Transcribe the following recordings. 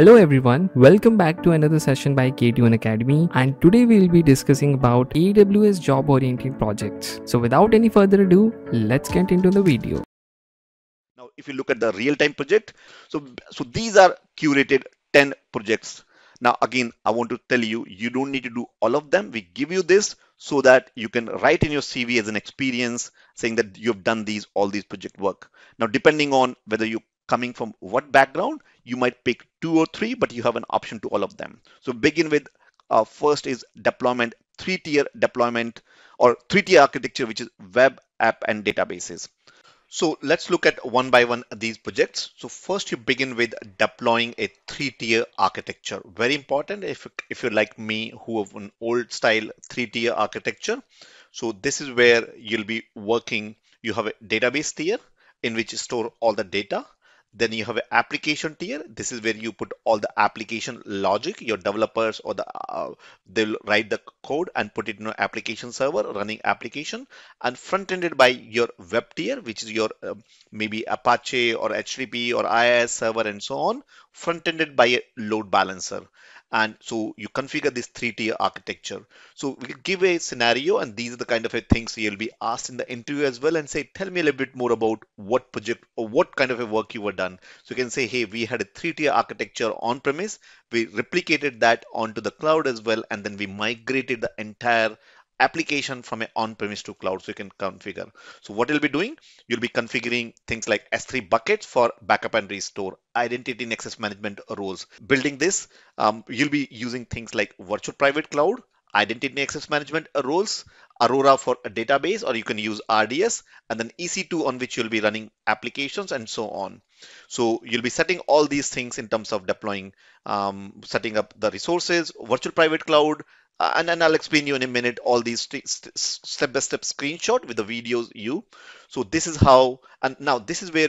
Hello everyone, welcome back to another session by K21 Academy, and today we will be discussing about AWS job-oriented projects. So without any further ado, let's get into the video. Now if you look at the real-time project, so these are curated 10 projects. Now again, I want to tell you, you don't need to do all of them. We give you this so that you can write in your CV as an experience saying that you've done all these project work. Now depending on whether you coming from what background, you might pick 2 or 3, but you have an option to all of them. So begin with first is deployment, three-tier deployment or three-tier architecture, which is web, app, and databases. So let's look at one by one these projects. So first you begin with deploying a three-tier architecture. Very important if you're like me who have an old style three-tier architecture. So this is where you'll be working. You have a database tier in which you store all the data. Then you have an application tier. This is where you put all the application logic, your developers or they'll write the code and put it in an application server running application, and front-ended by your web tier, which is your maybe Apache or HTTP or IIS server and so on, front-ended by a load balancer. And so you configure this three-tier architecture. So we give a scenario, and these are the kind of things you'll be asked in the interview as well, and say, tell me a little bit more about what project or what kind of a work you were done. So you can say, hey, we had a three-tier architecture on-premise. We replicated that onto the cloud as well, and then we migrated the entire application from on-premise to cloud. So you can configure. So what you'll be doing, you'll be configuring things like S3 buckets for backup and restore, identity and access management roles. Building this, you'll be using things like virtual private cloud, identity and access management roles, Aurora for a database, or you can use RDS, and then EC2 on which you'll be running applications and so on. So you'll be setting all these things in terms of deploying, setting up the resources, virtual private cloud, and then I'll explain you in a minute all these step-by-step screenshot with the videos you. So this is how, and now this is where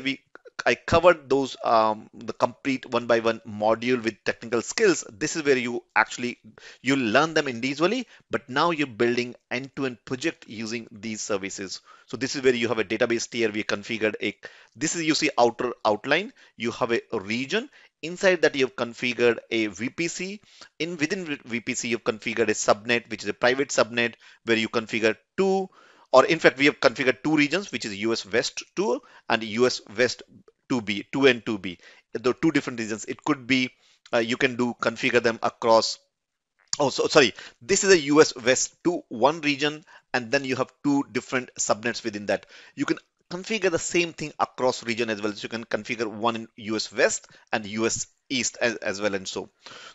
I covered those the complete one-by-one module with technical skills. This is where you actually you learn them individually, but now you're building end-to-end project using these services. So this is where you have a database tier. We configured a, this is you see outer outline. You have a region. Inside that, you've configured a VPC. Within VPC, you've configured a subnet, which is a private subnet, where you configure two, or in fact, we have configured two regions, which is US West 2 and US West 2B, 2 and 2B. The two different regions. It could be you can configure them across. Oh, so sorry. This is a US West 2 one region, and then you have two different subnets within that. You can configure the same thing across region as well. So you can configure one in US West and US East as well, and so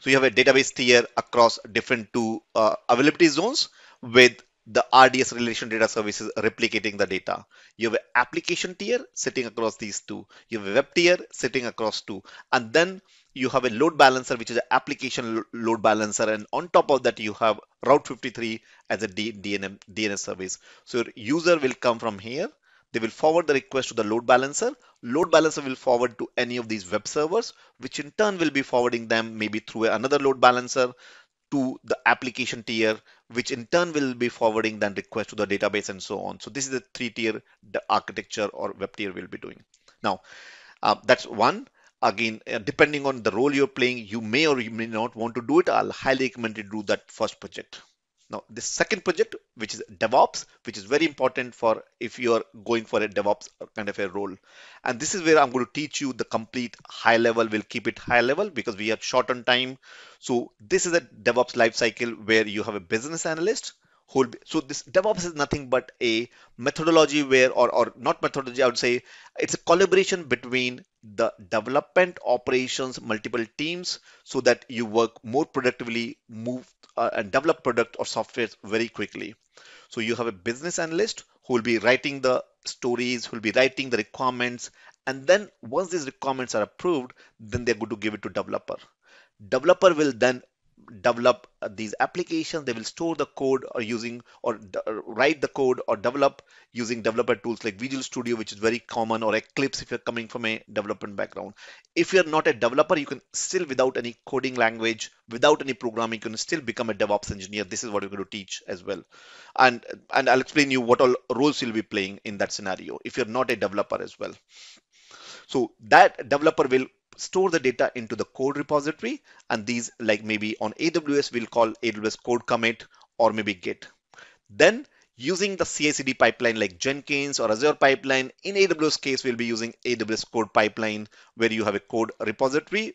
you have a database tier across different two availability zones with the RDS relation data services replicating the data. You have an application tier sitting across these two. You have a web tier sitting across two, and then you have a load balancer, which is an application load balancer, and on top of that you have Route 53 as a DNS service. So your user will come from here. They will forward the request to the load balancer. Load balancer will forward to any of these web servers, which in turn will be forwarding them maybe through another load balancer to the application tier, which in turn will be forwarding then request to the database and so on. So this is the three-tier architecture or web tier we'll be doing. Now, that's one. Again, depending on the role you're playing, you may or you may not want to do it. I'll highly recommend you do that first project. Now, the second project, which is DevOps, which is very important for if you are going for a DevOps kind of a role. And this is where I'm going to teach you the complete high level. We'll keep it high level because we are short on time. So this is a DevOps lifecycle where you have a business analyst. So this DevOps is nothing but a methodology where, or not methodology, I would say it's a collaboration between the development, operations, multiple teams, so that you work more productively, move and develop product or software very quickly. So you have a business analyst who will be writing the stories, who will be writing the requirements. And then once these requirements are approved, then they're going to give it to developer. Developer will then develop these applications. They will store the code or using or write the code or develop using developer tools like Visual Studio, which is very common, or Eclipse if you're coming from a development background. If you're not a developer, you can still, without any coding language, without any programming, you can still become a DevOps engineer. This is what we're going to teach as well, and I'll explain you what all roles you'll be playing in that scenario if you're not a developer as well. So that developer will store the data into the code repository, and these, like maybe on AWS, we'll call AWS Code Commit or maybe Git. Then using the CI/CD pipeline like Jenkins or Azure pipeline, in AWS case, we'll be using AWS Code Pipeline, where you have a code repository,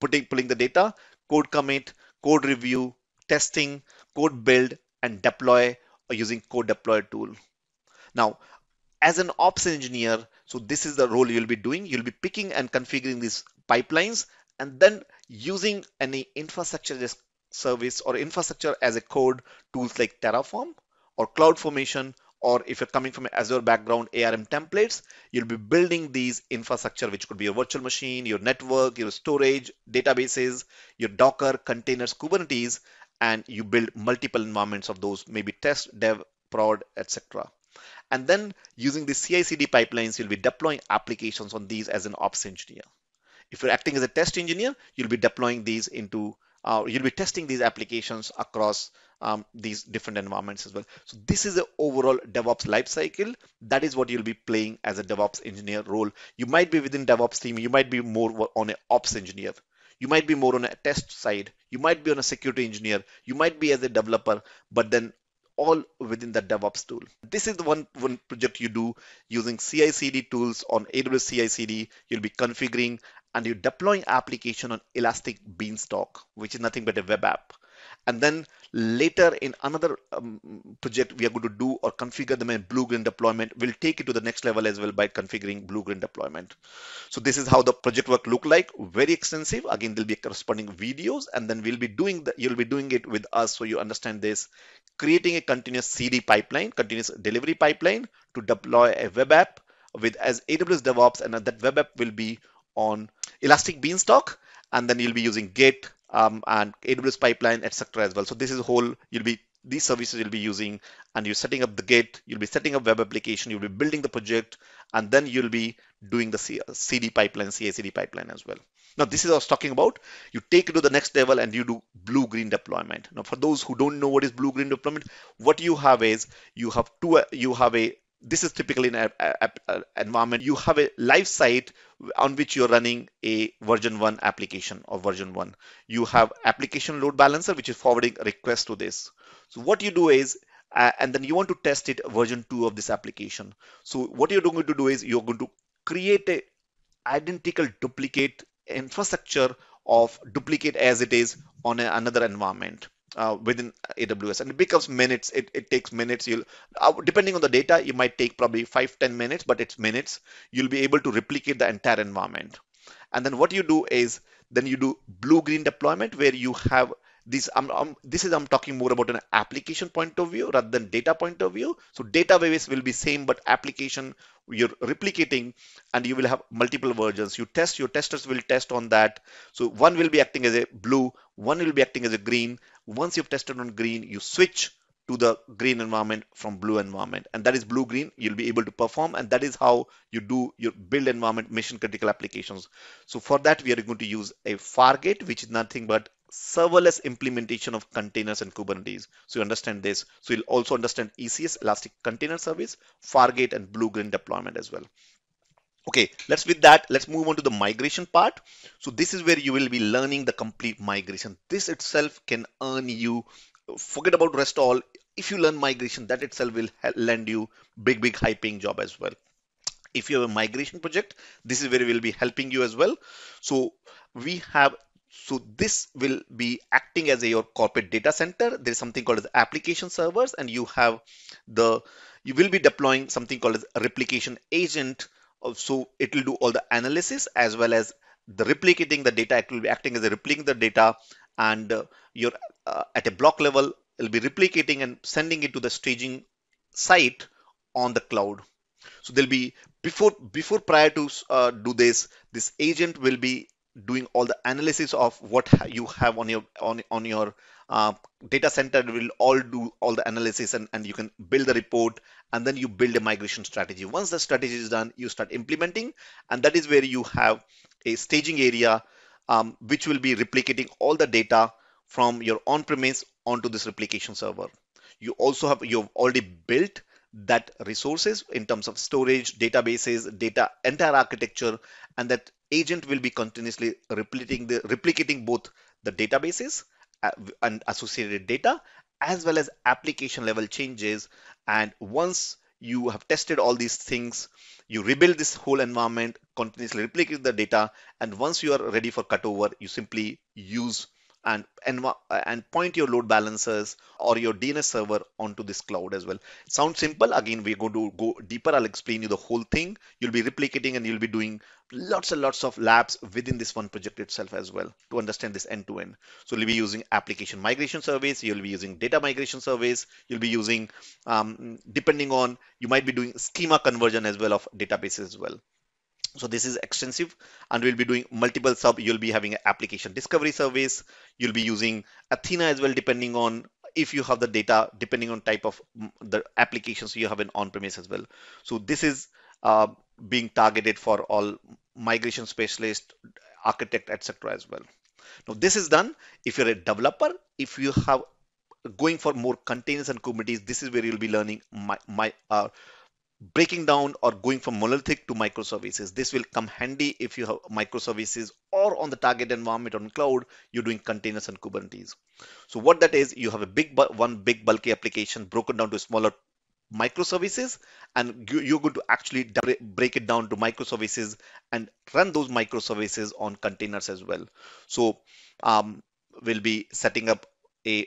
pulling the data, code commit, code review, testing, code build, and deploy using code deploy tool. Now, as an ops engineer, so this is the role you'll be doing. You'll be picking and configuring these pipelines and then using any infrastructure as a service or infrastructure as a code tools like Terraform or CloudFormation, or if you're coming from an Azure background, ARM templates, you'll be building these infrastructure, which could be your virtual machine, your network, your storage, databases, your Docker, containers, Kubernetes, and you build multiple environments of those, maybe test, dev, prod, etc. And then using the CI/CD pipelines, you'll be deploying applications on these as an ops engineer. If you're acting as a test engineer, you'll be deploying these into, you'll be testing these applications across these different environments as well. So this is the overall DevOps lifecycle. That is what you'll be playing as a DevOps engineer role. You might be within DevOps team. You might be more on an ops engineer. You might be more on a test side. You might be on a security engineer. You might be as a developer, but then all within the DevOps tool. This is the one project you do using CI/CD tools on AWS CI/CD. You'll be configuring and you're deploying application on Elastic Beanstalk, which is nothing but a web app. And then later in another project, we are going to do or configure them in blue-green deployment. We'll take it to the next level as well by configuring blue-green deployment. So this is how the project work look like. Very extensive. Again, there'll be corresponding videos, and then we'll be doing the, you'll be doing it with us so you understand this. Creating a continuous CD pipeline, continuous delivery pipeline to deploy a web app with as AWS DevOps, and that web app will be on Elastic Beanstalk, and then you'll be using Git, and AWS pipeline, etc. as well. So this is whole, you'll be, these services you'll be using, and you're setting up the Git, you'll be setting up web application, you'll be building the project, and then you'll be doing the CD pipeline, CI/CD pipeline as well. Now, this is what I was talking about. You take it to the next level and you do blue-green deployment. Now, for those who don't know what is blue-green deployment, what you have is, this is typically an environment. You have a live site on which you're running a version 1 application or version 1. You have application load balancer, which is forwarding requests to this. So what you do is, and then you want to test it version 2 of this application. So what you're going to do is you're going to create a identical duplicate infrastructure of duplicate as it is on another environment. Within AWS, and it becomes minutes. It takes minutes. You'll, depending on the data, you might take probably 5-10 minutes, but it's minutes. You'll be able to replicate the entire environment. And then what you do is then you do blue-green deployment, where you have these. I'm talking more about an application point of view rather than data point of view. So data waves will be same, but application you're replicating, and you will have multiple versions. You test. Your testers will test on that. So one will be acting as a blue, one will be acting as a green. Once you've tested on green, you switch to the green environment from blue environment, and that is blue-green. You'll be able to perform, and that is how you do your build environment mission-critical applications. So for that, we are going to use a Fargate, which is nothing but serverless implementation of containers and Kubernetes. So you understand this. So you'll also understand ECS, Elastic Container Service, Fargate, and blue-green deployment as well. Okay, let's move on to the migration part. So this is where you will be learning the complete migration. This itself can earn you, forget about rest all. If you learn migration, that itself will lend you big high paying job as well. If you have a migration project, this is where we'll be helping you as well. So we have, so this will be acting as your corporate data center. There's something called as application servers, and you have the, you will be deploying something called as a replication agent. So it will do all the analysis as well as the replicating the data. It will be acting as a replicating the data, and you're at a block level, it'll be replicating and sending it to the staging site on the cloud. So there'll be prior to do this, this agent will be doing all the analysis of what you have on your data center. It will all do all the analysis, and you can build the report, and then you build a migration strategy. Once the strategy is done, you start implementing, and that is where you have a staging area which will be replicating all the data from your on-premise onto this replication server. You also have, you've already built that resources in terms of storage, databases, data, entire architecture, and that agent will be continuously replicating both the databases and associated data as well as application level changes. And once you have tested all these things, you rebuild this whole environment, continuously replicate the data, and once you are ready for cutover, you simply use and point your load balancers or your DNS server onto this cloud as well. Sounds simple. Again, we're going to go deeper. I'll explain you the whole thing. You'll be replicating and you'll be doing lots and lots of labs within this one project itself as well to understand this end to end. So you'll be using application migration service. You'll be using data migration service. You'll be using, depending on, you might be doing schema conversion as well of databases as well. So this is extensive, and we'll be doing multiple sub. You'll be having an application discovery service. You'll be using Athena as well, depending on if you have the data, depending on type of the applications you have in on-premise as well. So this is being targeted for all migration specialist, architect, etc. as well. Now this is done. If you're a developer, if you have going for more containers and Kubernetes, this is where you'll be learning breaking down or going from monolithic to microservices. This will come handy if you have microservices or on the target environment on cloud, you're doing containers and Kubernetes. So what that is, you have a one big bulky application broken down to smaller microservices, and you're going to actually break it down to microservices and run those microservices on containers as well. So we'll be setting up a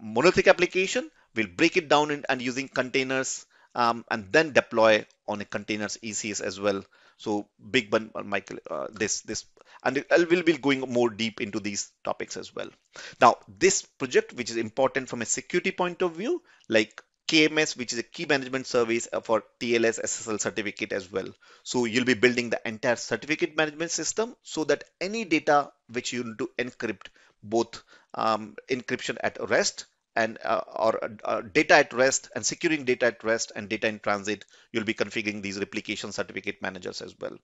monolithic application. We'll break it down and using containers, and then deploy on a containers ECS as well. So big one, Michael, and I will be going more deep into these topics as well. Now this project, which is important from a security point of view, like KMS, which is a key management service for TLS SSL certificate as well. So you'll be building the entire certificate management system so that any data which you need to encrypt, both encryption at rest and data at rest and securing data at rest and data in transit, you'll be configuring these replication certificate managers as well.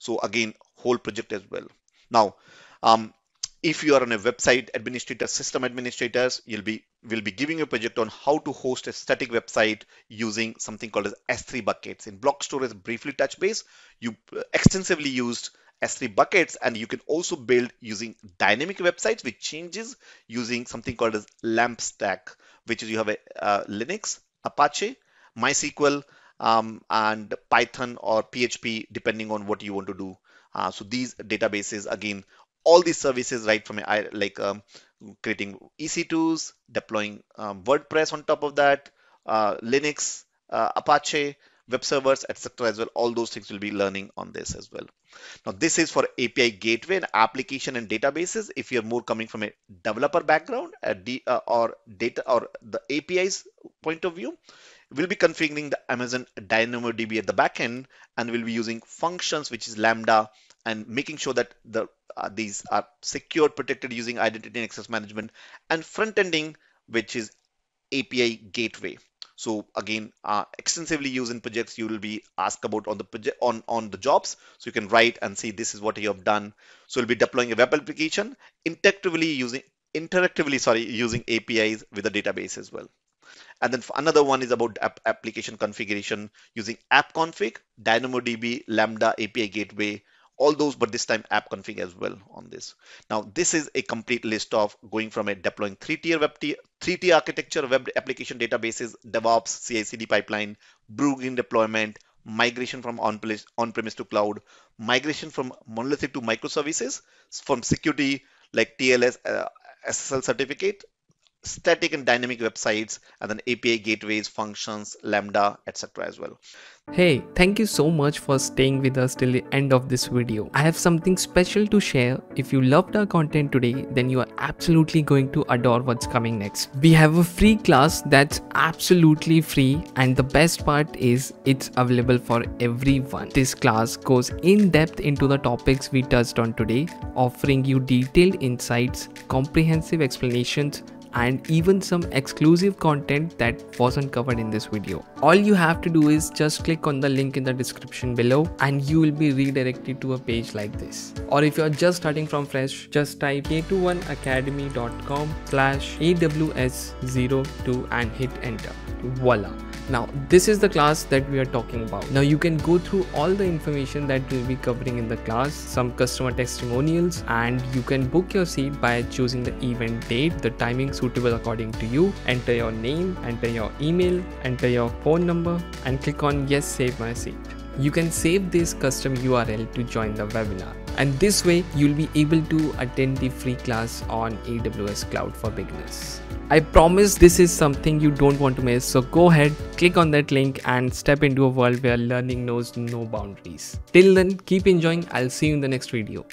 So again, whole project as well. Now, if you are on a website administrator, system administrators, will be giving a project on how to host a static website using something called as S3 buckets. In block storage, briefly touch base, you extensively used S3 buckets, and you can also build using dynamic websites, which changes using something called as LAMP stack, which is you have a Linux, Apache, MySQL, and Python or PHP, depending on what you want to do. So these databases, again, all these services, right from creating EC2s, deploying WordPress on top of that, Linux, Apache, web servers, etc. as well. All those things will be learning on this as well. Now this is for API gateway and application and databases. If you're more coming from a developer background or data or the APIs point of view, we'll be configuring the Amazon DynamoDB at the backend, and we'll be using functions, which is Lambda, and making sure that the these are secured, protected using identity and access management, and front-ending, which is API gateway. So again, extensively used in projects, you will be asked about on the project on the jobs. So you can write and see this is what you have done. So you'll be deploying a web application interactively using APIs with a database as well. And then another one is about application configuration using AppConfig, DynamoDB, Lambda, API gateway, all those, but this time AppConfig as well on this. Now this is a complete list of going from a deploying three-tier architecture, web application databases, DevOps, CI/CD pipeline, brewing deployment, migration from on-premise to cloud, migration from monolithic to microservices, from security like TLS, SSL certificate, static and dynamic websites, and then API gateways, functions, Lambda, etc. as well. Hey, thank you so much for staying with us till the end of this video. I have something special to share. If you loved our content today, then you are absolutely going to adore what's coming next. We have a free class that's absolutely free, and the best part is it's available for everyone. This class goes in depth into the topics we touched on today, offering you detailed insights, comprehensive explanations, and even some exclusive content that wasn't covered in this video. All you have to do is just click on the link in the description below, and you will be redirected to a page like this. Or if you're just starting from fresh, just type k21academy.com/aws02 and hit enter. Voila! Now, this is the class that we are talking about. Now, you can go through all the information that we'll be covering in the class, some customer testimonials, and you can book your seat by choosing the event date, the timing suitable according to you. Enter your name, enter your email, enter your phone number, and click on Yes, Save My Seat. You can save this custom URL to join the webinar. And this way, you'll be able to attend the free class on AWS Cloud for Beginners. I promise this is something you don't want to miss, so go ahead, click on that link and step into a world where learning knows no boundaries. Till then, keep enjoying. I'll see you in the next video.